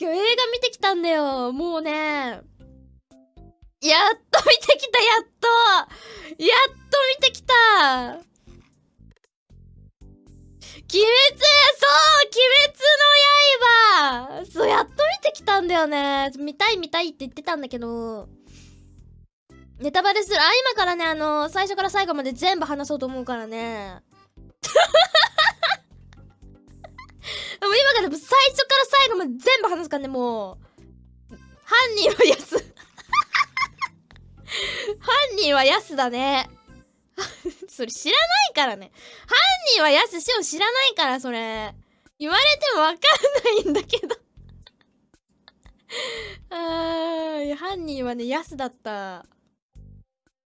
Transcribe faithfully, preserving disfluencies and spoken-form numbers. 今日映画見てきたんだよ。もうね、やっと見てきた、やっとやっと見てきた鬼滅、そう鬼滅の刃、そうやっと見てきたんだよね。見たい見たいって言ってたんだけど、ネタバレする。あ、今からね、あのー、最初から最後まで全部話そうと思うからね。でも今から最初から最後まで全部話すからね、もう。犯人はヤス。犯人はヤスだね。それ知らないからね。犯人はヤスしを知らないから、それ。言われてもわかんないんだけど。あー、犯人はね、ヤスだった。